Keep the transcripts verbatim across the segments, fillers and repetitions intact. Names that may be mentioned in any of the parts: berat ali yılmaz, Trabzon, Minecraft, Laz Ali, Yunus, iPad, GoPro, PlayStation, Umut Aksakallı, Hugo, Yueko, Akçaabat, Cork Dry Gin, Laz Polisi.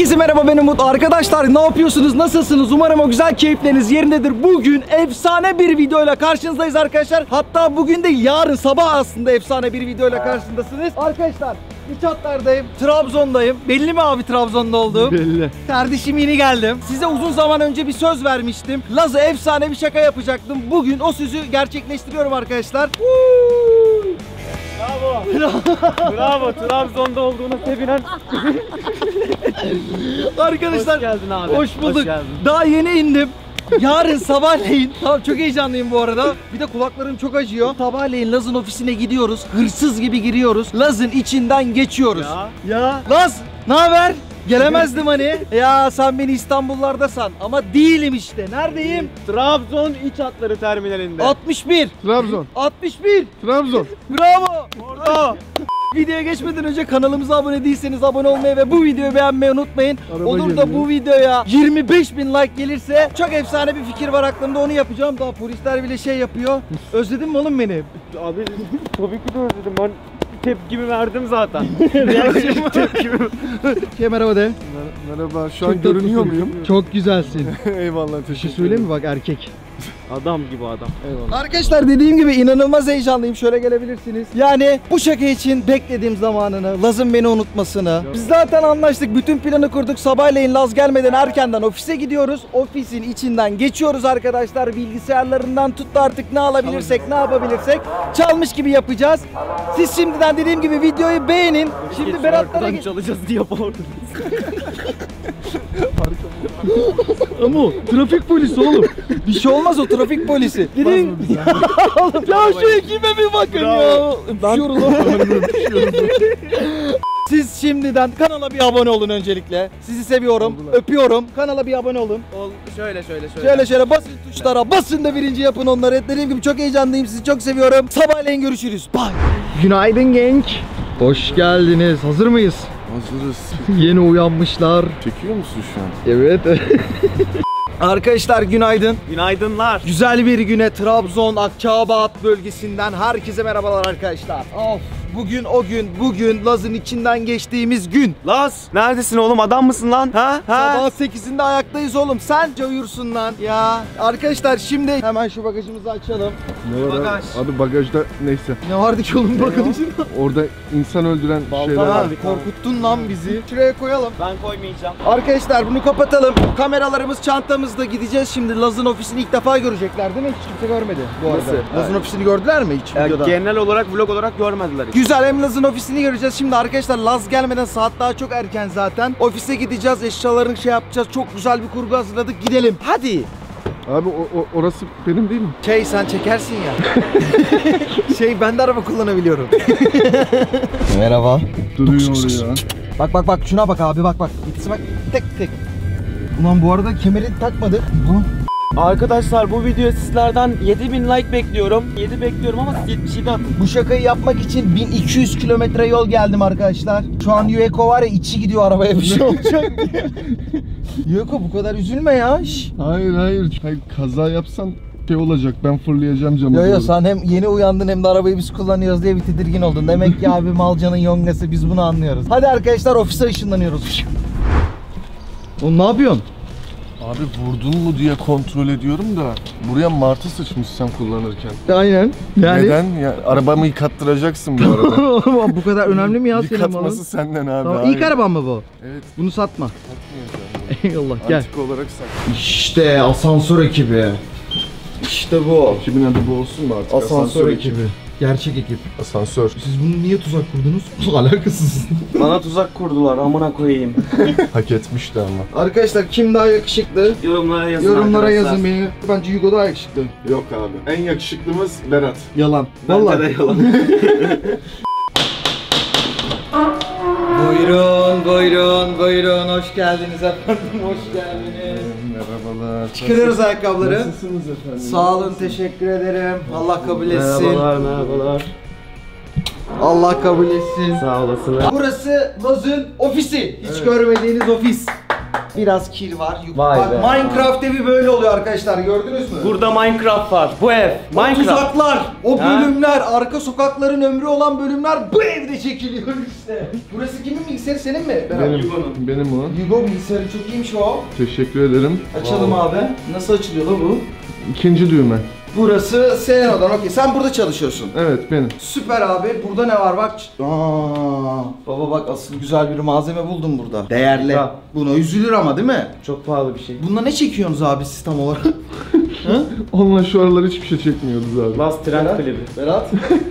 Herkese merhaba, ben Umut. Arkadaşlar ne yapıyorsunuz, nasılsınız? Umarım o güzel keyifleriniz yerindedir. Bugün efsane bir videoyla karşınızdayız arkadaşlar. Hatta bugün de yarın sabah aslında efsane bir videoyla karşındasınız. Arkadaşlar üç hatlardayım, Trabzon'dayım. Belli mi abi Trabzon'da olduğum? Belli. Kardeşim yeni geldim. Size uzun zaman önce bir söz vermiştim. Laz'a efsane bir şaka yapacaktım. Bugün o sözü gerçekleştiriyorum arkadaşlar. Bravo. Bravo. Trabzon'da olduğuna sevinen. Arkadaşlar hoş geldin abi. Hoş bulduk. Hoş geldin. Daha yeni indim. Yarın sabahleyin, tamam, çok heyecanlıyım bu arada. Bir de kulaklarım çok acıyor. Sabahleyin Laz'ın ofisine gidiyoruz. Hırsız gibi giriyoruz. Laz'ın içinden geçiyoruz. Ya. Ya. Laz, ne haber? Gelemezdim hani. Ya sen beni İstanbullarda san ama değilim işte. Neredeyim? Trabzon iç hatları terminalinde. altmış bir. Trabzon. altmış bir. Trabzon. Bravo. Orada. Videoya geçmeden önce kanalımıza abone değilseniz abone olmayı ve bu videoyu beğenmeyi unutmayın. Araba Olur geliyor. Da bu videoya yirmi beş bin like gelirse çok efsane bir fikir var aklımda, onu yapacağım. Daha polisler bile şey yapıyor. Özledin mi oğlum beni? Abi tabii ki de özledim. Ben tepkimi verdim zaten. Tepkimi. Şey, merhaba de. Mer merhaba. Şu an çok görünüyor muyum? Çok güzelsin. Eyvallah, teşekkür ederim. Şey söyle mi bak, erkek. Adam gibi adam. Eyvallah. Arkadaşlar dediğim gibi inanılmaz heyecanlıyım. Şöyle gelebilirsiniz. Yani bu şaka için beklediğim zamanını, Laz'ın beni unutmasını. Biz zaten anlaştık. Bütün planı kurduk. Sabahleyin Laz gelmeden erkenden ofise gidiyoruz. Ofisin içinden geçiyoruz arkadaşlar. Bilgisayarlarından tut da artık ne alabilirsek, ne yapabilirsek çalmış gibi yapacağız. Siz şimdiden dediğim gibi videoyu beğenin. Böyle şimdi Berat'lara geç... çalacağız diye bağırdınız. Ama o trafik polisi oğlum. Bir şey olmaz, o trafik polisi. Gidin. Ya, ya şu ekibe bir bakın ya. Düşüyoruz oğlum. Siz şimdiden kanala bir abone olun öncelikle. Sizi seviyorum, Oldular. öpüyorum. Kanala bir abone olun. Ol, şöyle şöyle şöyle. Şöyle şöyle basın tuşlara, basın da birinci yapın onları. Dediğim gibi çok heyecanlıyım, sizi çok seviyorum. Sabahleyin görüşürüz. Bye. Günaydın genç. Hoş geldiniz. Hazır mıyız? Hazırız. Yeni uyanmışlar. Çekiyor musun şu an? Evet. Arkadaşlar günaydın. Günaydınlar. Güzel bir güne Trabzon Akçaabat bölgesinden herkese merhabalar arkadaşlar. Of. Bugün o gün, bugün Laz'ın içinden geçtiğimiz gün. Laz, neredesin oğlum, adam mısın lan? Ha? Ha? Sabah sekizinde ayaktayız oğlum, sence uyursun lan ya. Arkadaşlar şimdi hemen şu bagajımızı açalım. Ne var bagaj? Abi bagajda neyse. Ne vardı ki oğlum bagajında? Orada insan öldüren Baldan şeyler vardı. Korkuttun lan bizi. Şuraya koyalım. Ben koymayacağım. Arkadaşlar bunu kapatalım. Kameralarımız çantamızda, gideceğiz şimdi. Laz'ın ofisini ilk defa görecekler değil mi? Hiç kimse görmedi bu arada. Nasıl? Laz'ın evet. ofisini gördüler mi hiç? Yani genel olarak vlog olarak görmediler. Güzel, hem Laz'ın ofisini göreceğiz. Şimdi arkadaşlar Laz gelmeden saat daha çok erken zaten. Ofise gideceğiz, eşyalarını şey yapacağız. Çok güzel bir kurgu hazırladık, gidelim. Hadi. Abi o, o, orası benim değil mi? Şey sen çekersin ya. Şey ben de araba kullanabiliyorum. Merhaba. Duruyor ya. Bak bak bak şuna bak abi, bak bak. Gitsin bak tek tek. Ulan bu arada kemeri takmadı. Bu. Arkadaşlar bu video sizlerden yedi bin like bekliyorum. yedi bekliyorum ama yetmiş yedi atın. Bu şakayı yapmak için bin iki yüz kilometre yol geldim arkadaşlar. Şu an Yueko var ya, içi gidiyor arabaya, bir şey olacak diye. Yueko bu kadar üzülme ya. Hayır hayır. Hayır, kaza yapsan şey olacak, ben fırlayacağım camı. Yo yo, sen hem yeni uyandın hem de arabayı biz kullanıyoruz diye bir tedirgin oldun. Demek ki abi Malcan'ın yongası, biz bunu anlıyoruz. Hadi arkadaşlar ofise ışınlanıyoruz. Oğlum ne yapıyorsun? Abi vurdun mu diye kontrol ediyorum da buraya martı sıçmış sen kullanırken. Aynen. Yani... Neden? Ya, arabamı yıkattıracaksın bu arada. Bu kadar önemli mi ya senin malın? Yıkatması senden abi. Tamam, ilk araban mı bu? Evet. Bunu satma. Satmayacağım. Eyvallah, gel. Antik olarak sakla. İşte asansör ekibi. İşte bu. Ekibin adı bu olsun mu artık? Asansör, asansör ekibi. ekibi. Gerçek ekip. Asansör. Siz bunu niye tuzak kurdunuz? Alakasız. Bana tuzak kurdular, amına koyayım. Hak etmişti ama. Arkadaşlar kim daha yakışıklı? Yorumlara yazın. Yorumlara arkadaşlar. yazın beni. Bence Hugo daha yakışıklı. Yok abi. En yakışıklımız Berat. Yalan. Vallahi de yalan. Buyurun, buyurun, buyurun. Hoş geldiniz efendim. Hoş geldiniz. Merhabalar. Çıkarıyoruz ayakkabıları. Nasılsınız efendim? Sağ olun, teşekkür ederim. Allah kabul etsin. Merhabalar, merhabalar. Allah kabul etsin. Sağ olasın. Burası Laz'ın ofisi. Hiç evet. görmediğiniz ofis. Biraz kir var. Bak, Minecraft evi böyle oluyor arkadaşlar, gördünüz mü? Burada Minecraft var. Bu ev Minecraft. O tuzaklar, o bölümler, ha? Arka sokakların ömrü olan bölümler bu evde çekiliyor işte. Burası kimin bilgisayarı, senin mi? Benim. Hugo'nun. Benim o. Hugo bilgisayarı çok iyiymiş o. Teşekkür ederim. Açalım wow. abi. Nasıl açılıyor la bu? İkinci düğme. Burası senin odan, okey. Sen burada çalışıyorsun. Evet, benim. Süper abi. Burada ne var bak? Aa, baba bak, asıl güzel bir malzeme buldum burada. Değerli. Ha. Buna üzülür ama değil mi? Çok pahalı bir şey. Bununla ne çekiyorsunuz abi siz tam olarak? Onunla şu aralar hiçbir şey çekmiyoruz abi. Laz trend klibi. Berat.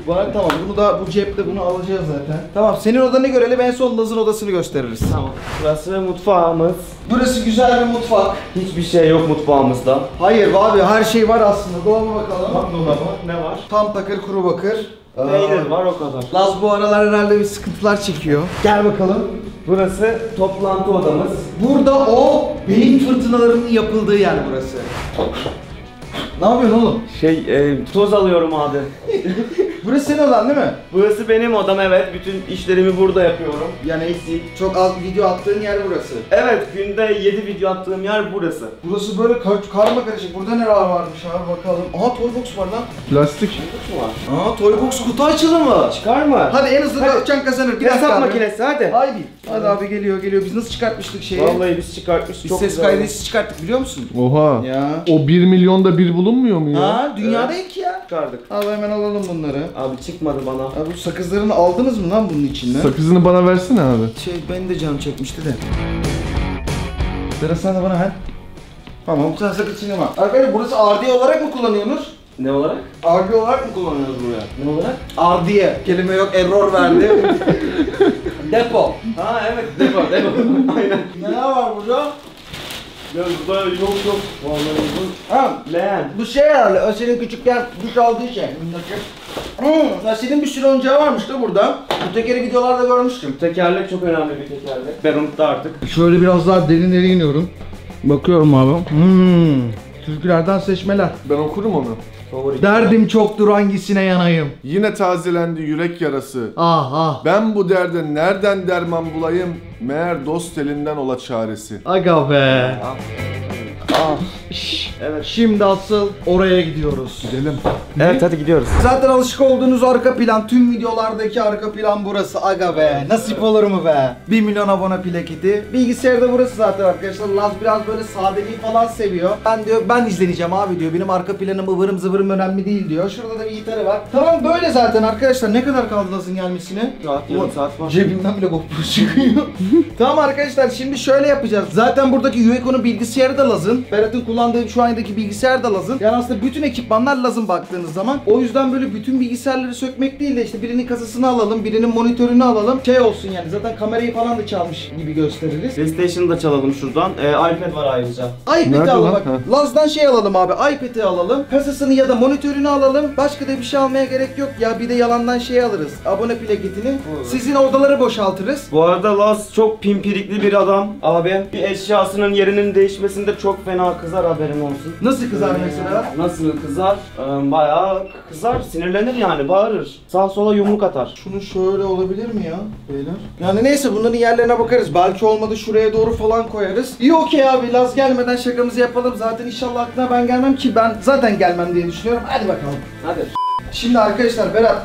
Berat tamam, bunu da bu cepte bunu alacağız zaten. Tamam, senin odanı görelim, en son Laz'ın odasını gösteririz. Tamam. Burası mutfağımız. Burası güzel bir mutfak. Hiçbir şey yok mutfağımızda. Hayır abi, her şey var aslında. Dolaba bakalım. Bak dolaba ne var? Tam takır kuru bakır. Peynir var, o kadar. Laz bu aralar herhalde bir sıkıntılar çekiyor. Gel bakalım. Burası toplantı odamız. Burada o beyin fırtınalarının yapıldığı yer burası. Ne yapıyorsun oğlum? Şey, e, toz alıyorum abi. Burası senin odan değil mi? Burası benim odam, evet. Bütün işlerimi burada yapıyorum. Yani eksik. Çok az video attığın yer burası. Evet, günde yedi video attığım yer burası. Burası böyle kar karma karışık. Burada neler varmış abi bakalım. Aha, toybox var lan. Plastik. Toybox mu var? Aha, toybox kutu açılı mı? Çıkar mı? Hadi en hızlı açan kazanır. Biraz hesap makinesi hadi. Haydi. Hadi abi, geliyor geliyor. Biz nasıl çıkartmıştık şeyi? Vallahi biz çıkartmıştık. Biz çok ses kaydı çıkarttık biliyor musun? Oha. Ya. O bir milyonda bir bulunmuyor mu ya? Ha, dünyada evet. iki ya. Çıkardık. Abi hemen alalım bunları. Abi çıkmadı bana. Abi bu sakızlarını aldınız mı lan bunun içinden? Sakızını bana versene abi. Şey, ben de canım çekmişti de. Biraz sen de bana ver. Tamam, sen sakız çiğneme. Arkadaşlar burası ardiye olarak mı kullanıyorsunuz? Ne olarak? Ardiye olarak mı kullanıyoruz buraya? Ne olarak? Ardiye. Kelime yok, error verdi. Depo. Ha evet, depo, depo. Aynen. Ne var burada? Ya böyle yok yok. Vallahi bu. Ha, leğen. Bu şey herhalde, o senin küçükken duş aldığı şey. Hmm, senin bir sürü oyuncağı varmış da burada. Bu tekeri videolarda görmüştüm. Tekerlek çok önemli bir tekerlek. Ben unuttum artık. Şöyle biraz daha derinlere iniyorum. Bakıyorum abi. Hmm. Türkülerden seçmeler. Ben okurum onu. Favori. Derdim çoktur, hangisine yanayım? Yine tazelendi yürek yarası. Ah ah. Ben bu derde nereden derman bulayım? Meğer dost elinden ola çaresi. Aga be. Ah. Ah. Evet. Şimdi asıl oraya gidiyoruz. Gidelim. Evet, hadi gidiyoruz. Zaten alışık olduğunuz arka plan, tüm videolardaki arka plan burası. Aga be, nasip olur mu be? bir milyon abone plaketi. Bilgisayarda burası zaten arkadaşlar. Laz biraz böyle sadeliği falan seviyor. Ben diyor, ben izleneceğim abi diyor. Benim arka planım ıvırım zıvırım önemli değil diyor. Şurada da bir gitarı var. Tamam, böyle zaten arkadaşlar. Ne kadar kaldı Laz'ın gelmesine? Saat, yarım saat var. Cebimden bile GoPro çıkıyor. Tamam arkadaşlar, şimdi şöyle yapacağız. Zaten buradaki U E C'nin bilgisayarı da Laz'ın. Berat'ın kullandığı şu andaki bilgisayar da Laz'ın. Yani aslında bütün ekipmanlar Laz'ın baktığınız zaman. O yüzden böyle bütün bilgisayarları sökmek değil de işte birinin kasasını alalım, birinin monitörünü alalım. Şey olsun yani, zaten kamerayı falan da çalmış gibi gösteririz. PlayStation'ı da çalalım şuradan. Ee, iPad var ayrıca. iPad'i alalım bak. Ha. Laz'dan şey alalım abi, iPad'i alalım. Kasasını ya da monitörünü alalım. Başka da bir şey almaya gerek yok ya. Bir de yalandan şey alırız. Abone plaketini. Evet. Sizin odaları boşaltırız. Bu arada Laz çok pimpirikli bir adam abi. Bir eşyasının yerinin değişmesinde çok fena kızar, haberin olsun. Nasıl kızar ee, mesela? Nasıl kızar? Ee, bayağı kızar, sinirlenir yani, bağırır. Sağ sola yumruk atar. Şunu şöyle olabilir mi ya beyler? Yani neyse, bunların yerlerine bakarız. Belki olmadı şuraya doğru falan koyarız. İyi, okey abi, Laz gelmeden şakamızı yapalım. Zaten inşallah aklına ben gelmem ki, ben zaten gelmem diye düşünüyorum. Hadi bakalım. Hadi. Şimdi arkadaşlar Berat,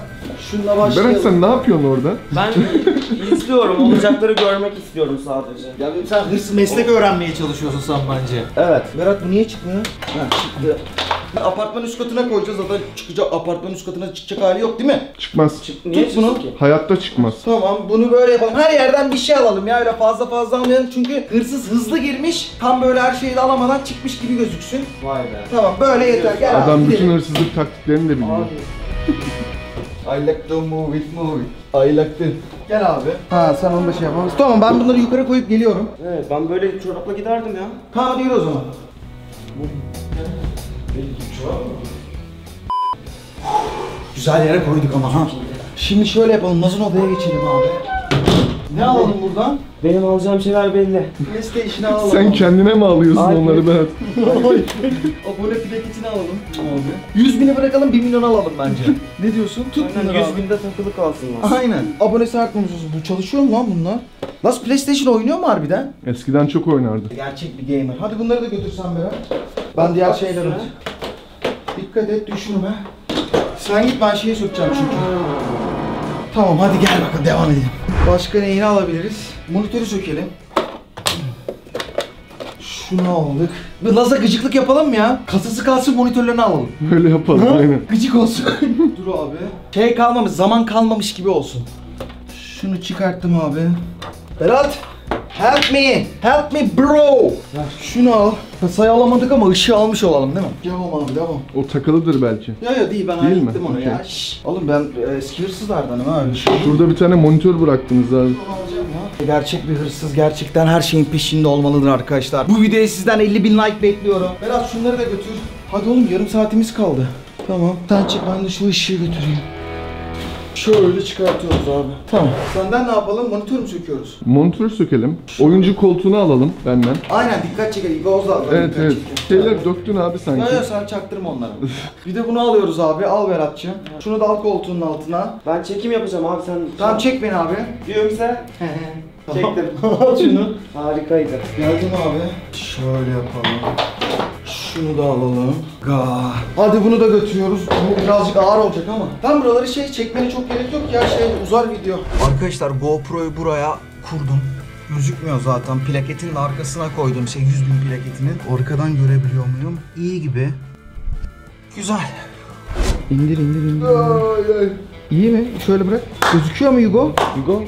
şununla başlayalım. Berat sen ne yapıyorsun orada? Ben izliyorum, olacakları görmek istiyorum sadece. Ya sen hırs meslek öğrenmeye çalışıyorsun sen bence. Evet. Berat bu niye çıkmıyor? Ha, çıktı. Apartmanın üst katına koyacağız, zaten çıkacak, apartmanın üst katına çıkacak hali yok değil mi? Çıkmaz. Çık, niye Tut bunu? Ki? Hayatta çıkmaz. Tamam, bunu böyle yapalım. Her yerden bir şey alalım ya, öyle fazla fazla almayalım çünkü hırsız hızlı girmiş, tam böyle her şeyi de alamadan çıkmış gibi gözüksün. Vay be. Tamam, böyle yeter. Gel adam abi, bütün gidelim. Hırsızlık taktiklerini de biliyor. I like to move it, move it. I like to. Gel abi. Ha, sen onu da şey yapamazsın. Tamam, ben bunları yukarı koyup geliyorum. Evet, ben böyle çorapla giderdim ya. Tamam, değil o zaman. Güzel yere koyduk ama ha. Şimdi şöyle yapalım, Laz'ın odaya geçelim abi. Ne alalım buradan? Benim alacağım şeyler belli. PlayStation'ı alalım. Sen kendine mi alıyorsun Ay, onları Berat? Abone plaketini alalım. yüz bini bırakalım, bir milyon alalım bence. Ne diyorsun? Tut bunları abi. yüz binde takılı kalsın. Aynen. Abonesi artmamış olsun. Bu çalışıyor mu lan bunlar? Laz PlayStation oynuyor mu harbiden? Eskiden çok oynardı. Gerçek bir gamer. Hadi bunları da götürsen Berat. Ben diğer şeyleri... Dikkat et, düşünme. Sen git, ben şeye sokacağım çünkü. Tamam, hadi gel bakalım, devam edelim. Başka neyini alabiliriz? Monitörü sökelim. Şunu aldık. Laz'a gıcıklık yapalım mı ya? Kasası kalsın, monitörlerini alalım. Öyle yapalım, aynen. Gıcık olsun. Dur abi. Şey kalmamış, zaman kalmamış gibi olsun. Şunu çıkarttım abi. Berat! Help me! Help me bro! Ya şunu al. Kasayı alamadık ama ışığı almış olalım değil mi? Devam abi, devam. O takılıdır belki. Ya ya değil, ben hallettim onu okay. ya. Şşş. Oğlum ben eski hırsızlardanım ha. Şurada bir tane monitör bıraktınız abi. Gerçek bir hırsız gerçekten her şeyin peşinde olmalıdır arkadaşlar. Bu videoya sizden elli bin like bekliyorum. Berat şunları da götür. Hadi oğlum, yarım saatimiz kaldı. Tamam. Sen çık, ben de şu ışığı götüreyim. Şöyle çıkartıyoruz abi. Tamam. Senden ne yapalım? Monitör mü söküyoruz? Monitör sökelim. Şöyle. Oyuncu koltuğunu alalım benden. Aynen, dikkat çekelim. Goz da alalım. Evet evet. Çekelim. Şeyler yani döktün abi sanki. Ya, ya sen çaktırma onlara. Bir de bunu alıyoruz abi. Al Berat'cığım. Şunu da al koltuğunun altına. Ben çekim yapacağım abi sen. Tamam çek beni abi. Yoksa. Çektim. Şunu. Harikaydı. Geldim abi. Şöyle yapalım. Şunu da alalım. Gah. Hadi bunu da götürüyoruz. Bu birazcık ağır olacak ama. Tam buraları şey çekmene çok gerek yok ya, şey uzar video. Arkadaşlar GoPro'yu buraya kurdum. Gözükmüyor zaten. Plaketin arkasına koydum şey yüz bin plaketinin. Arkadan görebiliyor muyum? İyi gibi. Güzel. İndir indir indir. Ay, ay. İyi mi? Şöyle bırak. Gözüküyor mu Hugo? Hugo?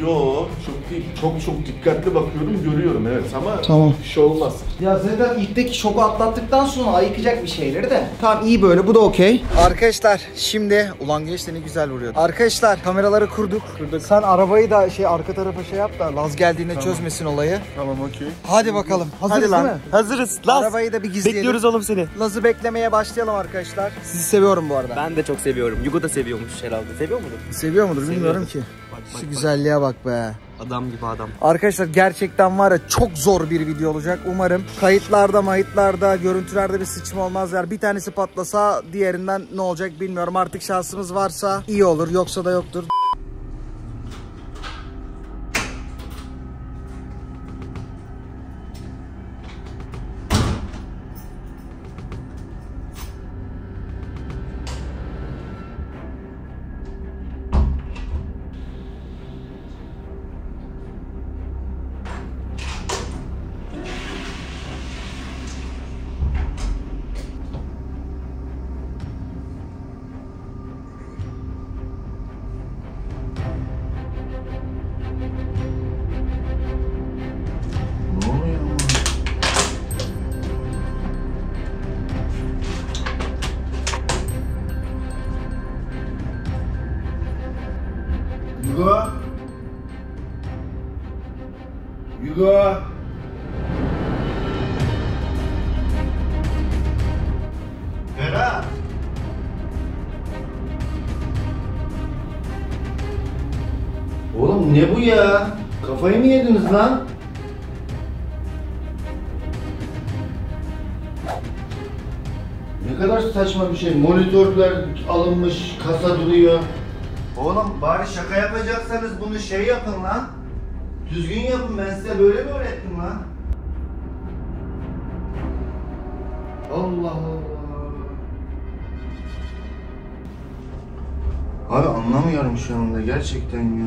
Yok, çok değil. Çok çok dikkatli bakıyorum, görüyorum evet ama tamam. Bir şey olmaz. Ya zaten ilkteki şoku atlattıktan sonra ayıkacak bir şeyleri de. Tamam iyi böyle, bu da okey. Arkadaşlar şimdi, ulan güneş de ne güzel vuruyor. Arkadaşlar kameraları kurduk. Kırdık. Sen arabayı da şey arka tarafa şey yap da Laz geldiğinde tamam. Çözmesin olayı. Tamam okey. Hadi bakalım. Hazırız Hadi lan. Değil mi? Hazırız. Laz. Arabayı da bir gizleyelim. Bekliyoruz oğlum seni. Laz'ı beklemeye başlayalım arkadaşlar. Sizi seviyorum bu arada. Ben de çok seviyorum. Hugo da seviyormuş herhalde. Seviyor mudur? Seviyor mudur bilmiyorum ki. Bak, şu bak, güzelliğe bak. bak be. Adam gibi adam. Arkadaşlar gerçekten var ya, çok zor bir video olacak. Umarım kayıtlarda, mayıtlarda, görüntülerde bir sıçma olmaz. Yani bir tanesi patlasa diğerinden ne olacak bilmiyorum. Artık şansımız varsa iyi olur, yoksa da yoktur. Hugo? Hugo? Berat? Oğlum ne bu ya? Kafayı mı yediniz lan? Ne kadar saçma bir şey. Monitörler alınmış, kasa duruyor. Oğlum bari şaka yapacaksanız bunu şey yapın lan. Düzgün yapın, ben size böyle mi öğrettim lan? Allah Allah. Abi anlamıyorum şu anda gerçekten ya.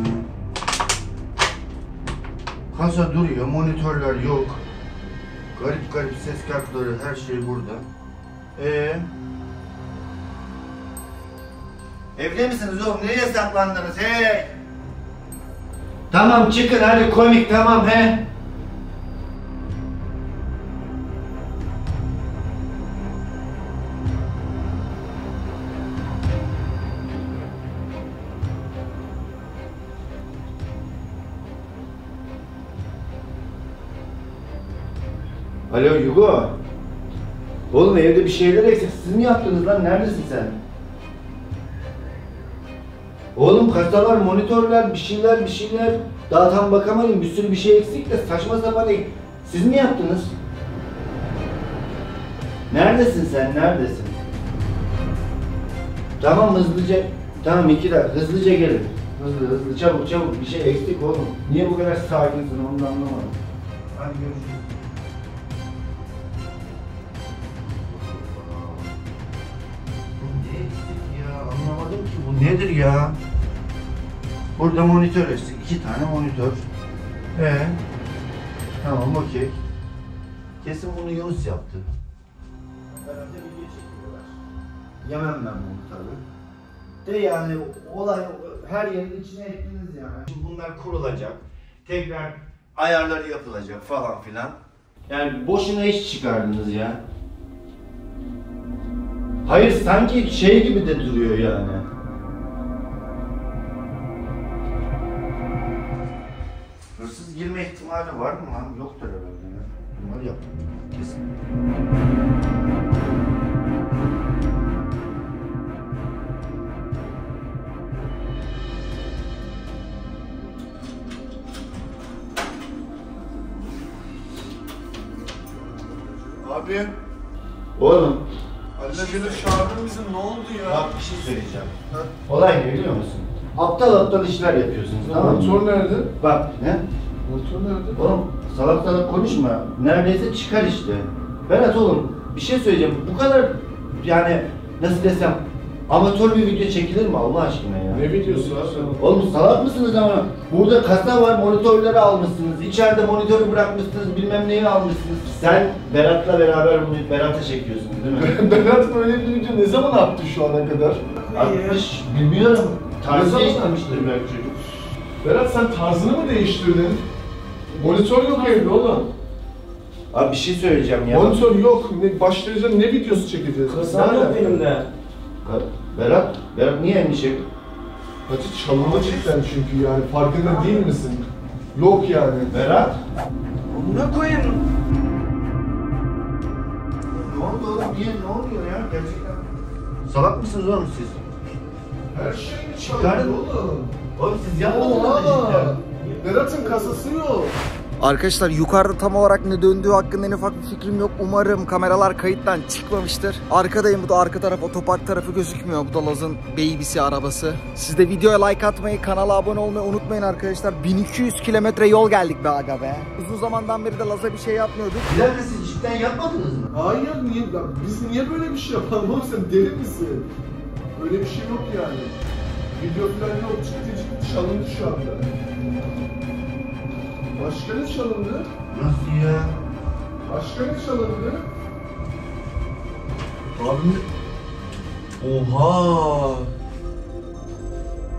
Kasa duruyor, monitörler yok. Garip garip ses kartları, her şey burada. Eee? Evli misiniz oğlum? Nereye saklandınız? Hey! Tamam çıkın hadi, komik tamam he! Alo Hugo! Oğlum evde bir şeyler eksik, siz mi yaptınız lan? Neredesin sen? Oğlum kasalar, monitörler, bir şeyler, bir şeyler. Daha tam bakamadım, bir sürü bir şey eksik de saçma sapan değil. Siz mi yaptınız? Neredesin sen, neredesin? Tamam hızlıca, tamam iki dakika hızlıca gelin. Hızlı hızlı çabuk çabuk, bir şey eksik oğlum. Niye bu kadar sakinsin onu da anlamadım. Hadi görüşürüz. Anlamadım ki bu nedir ya? Burada monitör eksik. İki tane monitör. Ee, tamam okey. Kesin bunu Yunus yaptı. Beraber video çekiyorlar. Yemem ben bunu tabii. De yani olay her yerin içine ettiniz yani. Şimdi bunlar kurulacak. Tekrar ayarları yapılacak falan filan. Yani boşuna iş çıkardınız ya. Hayır sanki şey gibi de duruyor yani. Hırsız girme ihtimali var mı lan? Yoktur herhalde ya. Bunlar yaptım. Kesin. Abi. Oğlum. Yunus çağırdın bizim, ne oldu ya? Bak bir şey söyleyeceğim. Ha? Olay ne biliyor musun? Aptal aptal işler yapıyorsunuz, tamam mı? Motor nerede? Bak ne? Motor nerede? Oğlum salak salak konuşma. Neredeyse çıkar işte. Berat oğlum bir şey söyleyeceğim. Bu kadar yani nasıl desem amatör bir video çekilir mi Allah aşkına ya? Ne videosu var? Oğlum salak mısınız ama? Burada kasa var, monitörleri almışsınız. İçeride monitörü bırakmışsınız, bilmem neyi almışsınız. Sen Berat'la beraber bunu Berat'a çekiyorsun değil mi? Berat böyle bir video ne zaman attı şu ana kadar? Atmış, bilmiyorum. Tarzı değiştirmiştir belki çocuk. Berat sen tarzını mı değiştirdin? Monitör yok evde oğlum. Abi bir şey söyleyeceğim ya. Monitör yok. Başlayacağım ne videosu çekeceğiz? Kasa yok benimle. Berat, Berat niye endişe? Hacı çalınma cidden çünkü yani farkında değil misin? Yok yani. Berat. Buna koyayım. Ne oldu oğlum? Niye? Ne oluyor ya? Gerçekten. Salak mısınız oğlum siz? Her şeyini çaldı oğlum. Oğlum siz yapmadınız mı cidden? Berat'ın kasası yok. Arkadaşlar yukarıda tam olarak ne döndüğü hakkında en ufak bir fikrim yok. Umarım kameralar kayıttan çıkmamıştır. Arkadayım, bu da arka taraf, otopark tarafı gözükmüyor. Bu da Laz'ın baby'si, arabası. Siz de videoya like atmayı, kanala abone olmayı unutmayın arkadaşlar. bin iki yüz kilometre yol geldik be aga be. Uzun zamandan beri de Laz'a bir şey yapmıyorduk. Güzel mi, siz cidden yapmadınız mı? Hayır, niye? Biz niye böyle bir şey yapalım oğlum, sen deli misin? Öyle bir şey yok yani. Video falan yok, çıktı çıktı çalındı şu anda. Başka ne çalındı? Nasıl ya? Başka ne çalındı? Abi... Oha!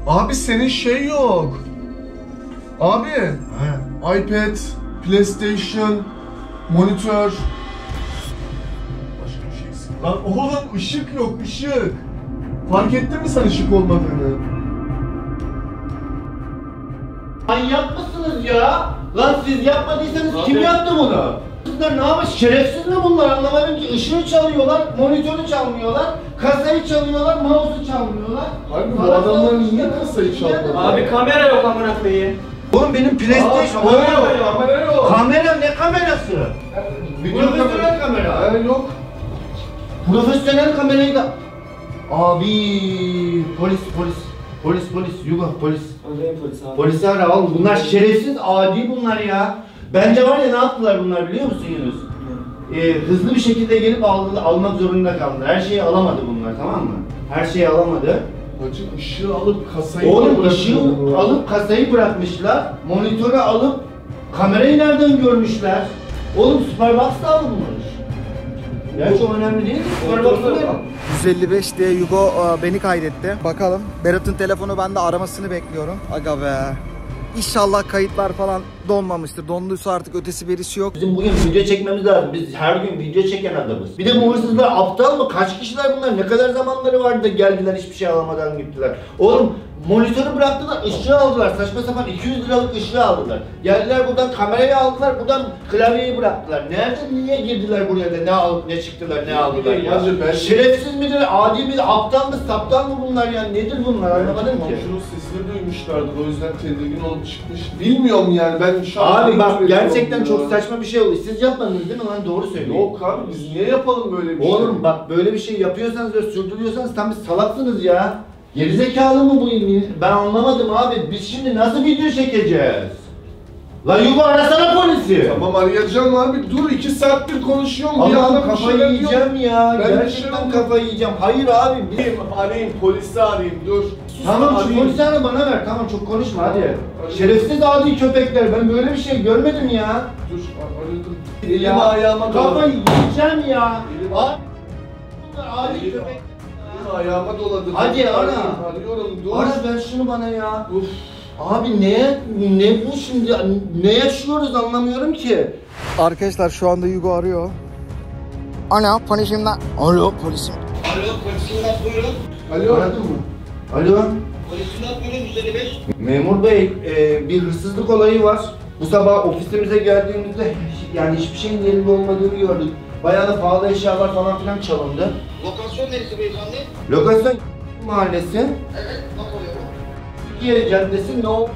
Abi senin şey yok. Abi! He. iPad, PlayStation, monitör... Başka bir şey eksik. Lan oğlum ışık yok, ışık! Fark ettin mi sen ışık olmadığını? Manyak mısınız ya? Lan siz yapmadıysanız abi, kim yaptı bunu? Bunlar ne yapmış? Şerefsiz mi bunlar? Anlamadım ki. Işığı çalıyorlar, monitörü çalmıyorlar, kasayı çalıyorlar, mouse'u çalmıyorlar. Abi bu adamlar niye kasayı çaldı? Abi kamera yok amına koyayım. Oğlum benim PlayStation kamera yok. Kamera yok. Kamera ne kamerası? Profesyonel kamera. Ee yok. Profesyonel kamerayı da... Abi polis polis. Polis polis, Hugo polis. Polis abi. Polisi ara oğlum, bunlar şerefsiz, adi bunlar ya. Bence var ya ne yaptılar bunlar biliyor musun Yunus? Ee, hızlı bir şekilde gelip aldı, almak zorunda kaldı. Her şeyi alamadı bunlar, tamam mı? Her şeyi alamadı. Hacı ışığı alıp kasayı Oğlum ışığı alıp kasayı bırakmışlar. Monitörü alıp kamerayı nereden görmüşler? Oğlum Superbox'ta alınmış. Gerçi o önemli değil mi? Superbox'ta değil mi? yüz elli beş D Hugo beni kaydetti. Bakalım. Berat'ın telefonu, ben de aramasını bekliyorum. Aga be. İnşallah kayıtlar falan donmamıştır. Donduysa artık ötesi birisi yok. Bizim bugün video çekmemiz lazım. Biz her gün video çeken adamız. Bir de bu hırsızlar aptal mı? Kaç kişiler bunlar? Ne kadar zamanları vardı da geldiler hiçbir şey alamadan gittiler. Oğlum monitörü bıraktılar, ışığı aldılar. Saçma sapan iki yüz liralık ışığı aldılar. Geldiler buradan kamerayı aldılar, buradan klavyeyi bıraktılar. Nerede, niye girdiler buraya da ne alıp ne çıktılar, ne aldılar ya? Ben... Şerefsiz midir, adi midir, aptal mı, saptal mı bunlar ya? Nedir bunlar, anlamadım ki. Şunun sesini duymuyorum. koymuşlardı. O yüzden tedirgin olup çıkmış. Bilmiyorum yani ben şu an... Abi bak gerçekten çok ya. Saçma bir şey oldu. Siz yapmadınız değil mi lan? Doğru söyleyin. Yok abi biz niye yapalım böyle bir şey? Oğlum bak böyle bir şey yapıyorsanız ve sürdürüyorsanız tam bir salaksınız ya. Gerizekalı mı bu ilmi? Ben anlamadım abi. Biz şimdi nasıl video çekeceğiz? Lan Hugo arasana polisi. Tamam arayacağım abi. Dur iki saattir konuşuyorum. Allah'ım kafayı yiyeceğim ya. Ben gerçekten kafayı yiyeceğim. Hayır abi. Arayayım, arayayım polisi arayayım dur. Sus, tamam arayayım. Şu polisi ara bana ver. Tamam çok konuşma hadi. Arayayım. Şerefsiz adi köpekler. Ben böyle bir şey görmedim ya. Dur aradım. Elime ya, ayağıma dolandı. Kafayı yiyeceğim ya. Elim, bunlar adi köpekler. Elime ayağıma dolandı. Hadi ara. Arıyorum dur. Ara ver şunu bana ya. Uf. Abi ne ne bu şimdi? Ne yaşıyoruz anlamıyorum ki. Arkadaşlar şu anda Hugo arıyor. Ana polisimden. Alo polisim. Alo polisimden buyurun. Alo. Aradın mı? Alo. Polisimden buyurun yüz elli beş. Memur bey e, bir hırsızlık olayı var. Bu sabah ofisimize geldiğimizde yani hiçbir şeyin yerinde olmadığını gördük. Bayağı da pahalı eşyalar falan filan çalındı. Lokasyon neresi beyefendi? Lokasyon mahallesi. Evet bak oluyor. Türkiye Caddesi No.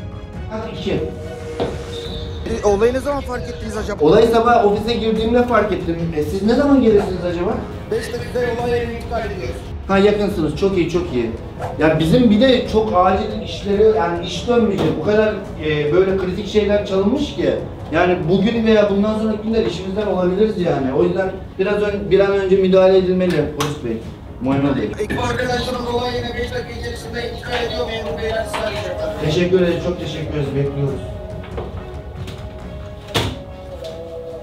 iki. E, olayı ne zaman fark ettiniz acaba? Olayı sabah ofise girdiğimde fark ettim. E, siz ne zaman gelirsiniz acaba? beş dakika olay yerini iptal ediyoruz. Ha yakınsınız. Çok iyi çok iyi. Ya bizim bir de çok acil işleri yani iş dönmeyecek. Bu kadar e, böyle kritik şeyler çalınmış ki. Yani bugün veya bundan sonraki günler işimizden olabiliriz yani. O yüzden biraz ön, bir an önce müdahale edilmeli polis bey. Muayene değil. Ekip arkadaşlarımız olay yine beş dakika içerisinde intikal ediyor. Memur beyler size arayacaklar. Teşekkür ederiz. Çok teşekkür ederiz. Bekliyoruz.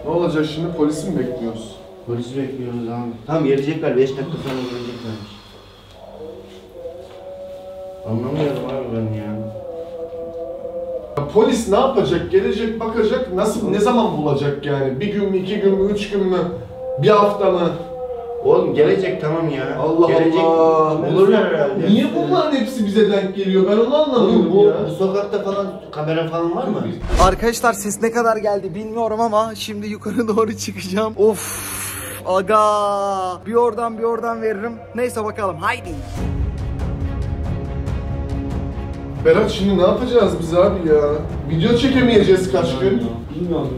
Ne olacak şimdi? Polisi mi bekliyoruz? Polisi bekliyoruz abi. Tamam gelecekler. beş dakika sonra geleceklermiş. Anlamıyorum abi ben ya. Ya. Polis ne yapacak? Gelecek bakacak. Nasıl? Ne zaman bulacak yani? Bir gün mü? iki gün mü? üç gün mü? Bir hafta mı? Oğlum gelecek tamam ya. Allah gelecek, Allah. Bulurlar herhalde. Niye bunların hepsi bize denk geliyor? Ben onu anlamıyorum bu, ya. Bu sokakta falan kamera falan var mı? Arkadaşlar ses ne kadar geldi bilmiyorum ama şimdi yukarı doğru çıkacağım. Of. Aga. Bir oradan bir oradan veririm. Neyse bakalım. Haydi. Berat şimdi ne yapacağız biz abi ya? Video çekemeyeceğiz kaç gün. Bilmiyorum.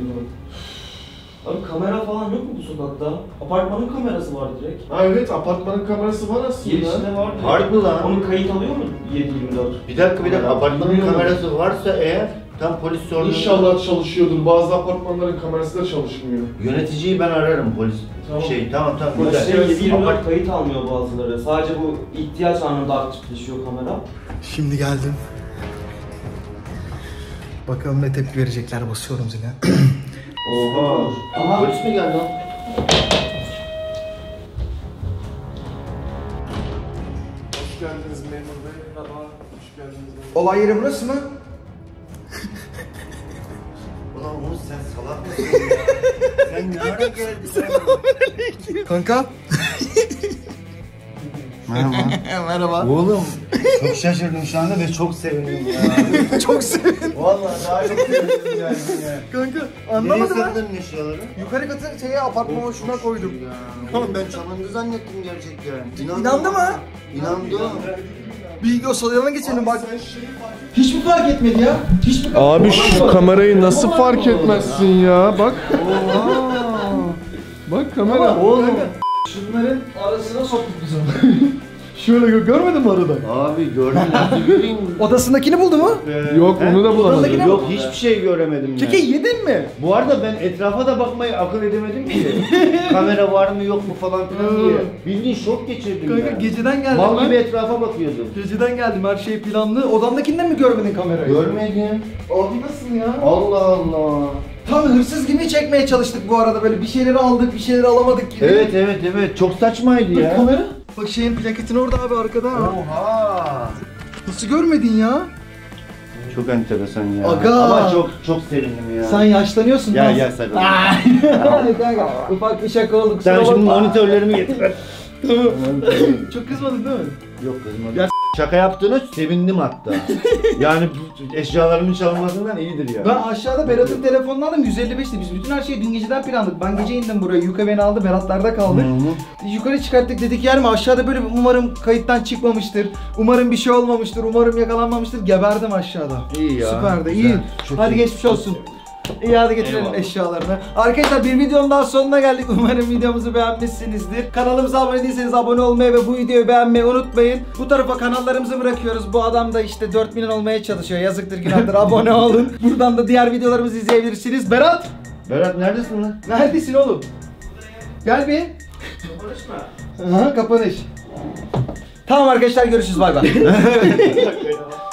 Abi kamera falan yok mu bu sokakta? Apartmanın kamerası var direkt. Ha evet apartmanın kamerası var aslında. Girişinde var direkt. Var mı lan? Onun kayıt alıyor mu yedi yirmi dört? Bir dakika bir dakika apartmanın bilmiyorum. Kamerası varsa eğer tam polis sorduğunda... İnşallah çalışıyordur. Bazı apartmanların kamerası da çalışmıyor. Yöneticiyi ben ararım polis. Tamam. Şey tamam tamam. Polis yedi yirmi dört kayıt almıyor bazıları. Sadece bu ihtiyaç anında aktifleşiyor kamera. Şimdi geldim. Bakalım ne tepki verecekler. Basıyorum yine. Oha! Aha. Polis mi geldi lan? Hoş geldiniz memur bey. Merhaba. Hoş geldiniz. Olay yeri burası mı? Ulan oğlum sen salak mısın ya? Sen ne ara geldin? Selamünaleyküm. Kanka. Merhaba. Merhaba. Oğlum çok şaşırdım şu anda ve çok sevindim ya. Çok sevindim. Vallahi daha çok sevindim yani. Kanka anlamadım ben. Nereye ne şeyleri? Yukarı katı şeye apartmanın şuna koydum. Tamam ben çalındı zannettim gerçekten. İnandı, İnandı mı? İnandı. Bilgi o salonuna geçelim bak. Hiç mi fark etmedi ya? Hiç mi? Abi şu kamerayı nasıl fark etmezsin ya? Bak. Bak kamera. Oğlum. Şunların arasına soktuk biz onu. Şöyle gö görmedin mi arada? Abi gördüm. Odasındakini buldu mu? Ee, Yok he? Onu da bulamadım. Yok hiçbir he? şey göremedim. Keke yani. Yedin mi? Bu arada ben etrafa da bakmayı akıl edemedim ki. Kamera var mı yok mu falan filan diye. Bildiğin şok geçirdim. Kanka yani. Geceden geldim. Mal gibi etrafa bakıyordum. Geceden geldim her şey planlı. Odamdakinden mi görmedin kamerayı? Görmedim. Abi nasıl ya? Allah Allah. Tam hırsız gibi çekmeye çalıştık bu arada böyle bir şeyleri aldık bir şeyleri alamadık gibi. Evet evet evet çok saçmaydı ya. Bak kamera. Bak şeyin plaketini orada abi arkada. Oha. Nasıl görmedin ya? Çok enteresan ya. Aga. Ama çok çok sevindim ya. Sen yaşlanıyorsun. Ya ya sen. Ufak bir şaka oldu kusura bakma. Sen şimdi monitörlerimi getir. Çok kızmadın değil mi? Yok kızmadım. Ya Şaka yaptınız, sevindim hatta. Yani eşyalarımın çalınmasından iyidir yani. Ben aşağıda Berat'ın telefonunu aldım, yüz elli beşti. Biz bütün her şeyi dün geceden planladık. Ben gece indim buraya, Yuka beni aldı, Berat'larda kaldık. Hı hı. Yukarı çıkarttık, dedik yer mi? Aşağıda böyle umarım kayıttan çıkmamıştır. Umarım bir şey olmamıştır, umarım yakalanmamıştır. Geberdim aşağıda. İyi ya. Süperdi, iyi. Çok hadi iyi. Geçmiş olsun. İyi hadi getirelim eyvallah eşyalarını. Arkadaşlar bir videonun daha sonuna geldik. Umarım videomuzu beğenmişsinizdir. Kanalımıza abone değilseniz abone olmayı ve bu videoyu beğenmeyi unutmayın. Bu tarafa kanallarımızı bırakıyoruz. Bu adam da işte dört milyon olmaya çalışıyor. Yazıktır günahtır. Abone olun. Buradan da diğer videolarımızı izleyebilirsiniz. Berat! Berat neredesin lan? Neredesin oğlum? Gel bir. Kapanış mı? Aha, kapanış. Tamam arkadaşlar görüşürüz. Bay bay.